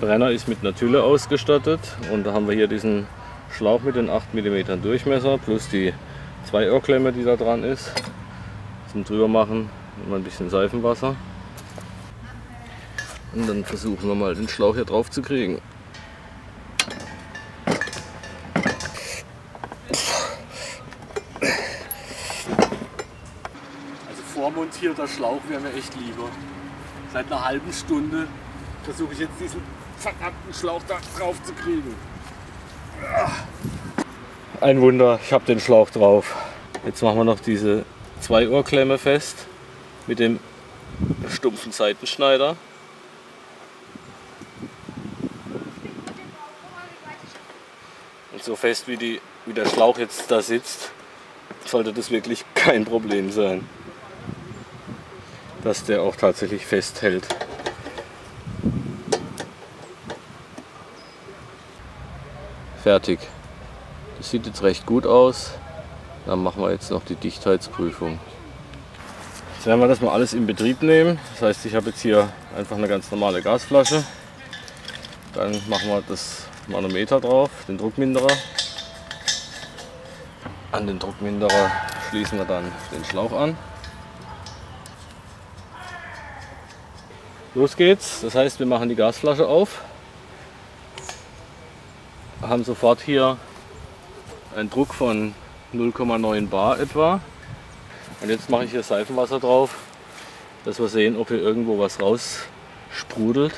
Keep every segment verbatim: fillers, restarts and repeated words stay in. Brenner ist mit einer Tülle ausgestattet und da haben wir hier diesen Schlauch mit den acht Millimeter Durchmesser plus die zwei Ohrklemme, die da dran ist, zum drüber machen, immer ein bisschen Seifenwasser. Und dann versuchen wir mal den Schlauch hier drauf zu kriegen. Also vormontierter Schlauch wäre mir echt lieber. Seit einer halben Stunde versuche ich jetzt diesen verdammten Schlauch da drauf zu kriegen. Ein Wunder, ich habe den Schlauch drauf. Jetzt machen wir noch diese zwei Ohrklemme fest mit dem stumpfen Seitenschneider. Und so fest wie, die, wie der Schlauch jetzt da sitzt, sollte das wirklich kein Problem sein, dass der auch tatsächlich festhält. Fertig. Das sieht jetzt recht gut aus. Dann machen wir jetzt noch die Dichtheitsprüfung. Jetzt werden wir das mal alles in Betrieb nehmen. Das heißt, ich habe jetzt hier einfach eine ganz normale Gasflasche. Dann machen wir das Manometer drauf, den Druckminderer. An den Druckminderer schließen wir dann den Schlauch an. Los geht's. Das heißt, wir machen die Gasflasche auf. Wir haben sofort hier einen Druck von null Komma neun Bar etwa. Und jetzt mache ich hier Seifenwasser drauf, dass wir sehen, ob hier irgendwo was raussprudelt.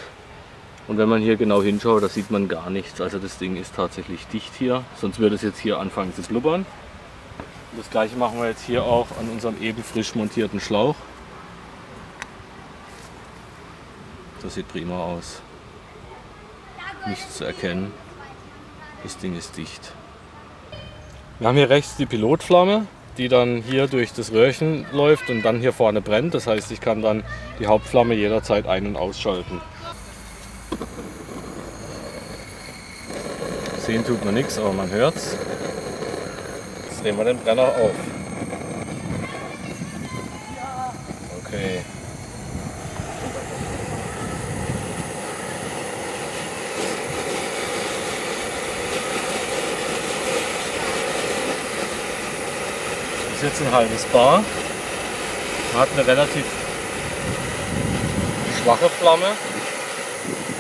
Und wenn man hier genau hinschaut, da sieht man gar nichts. Also das Ding ist tatsächlich dicht hier, sonst würde es jetzt hier anfangen zu blubbern. Und das gleiche machen wir jetzt hier auch an unserem eben frisch montierten Schlauch. Das sieht prima aus. Nichts zu erkennen. Das Ding ist dicht. Wir haben hier rechts die Pilotflamme, die dann hier durch das Röhrchen läuft und dann hier vorne brennt. Das heißt, ich kann dann die Hauptflamme jederzeit ein- und ausschalten. Sehen tut man nichts, aber man hört's. Jetzt drehen wir den Brenner auf. Okay. Das ist jetzt ein halbes Bar. Man hat eine relativ schwache Flamme,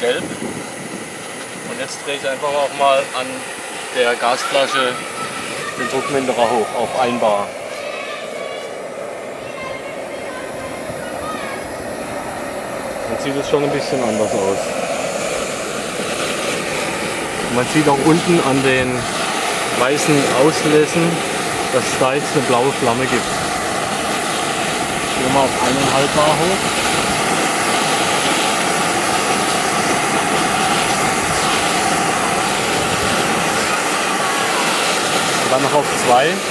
gelb. Und jetzt drehe ich einfach auch mal an der Gasflasche den Druckminderer hoch auf ein Bar. Dann sieht es schon ein bisschen anders aus. Man sieht auch unten an den weißen Auslässen, dass es da jetzt eine blaue Flamme gibt. Gehen wir mal auf eineinhalb Bar hoch. Und dann noch auf zwei.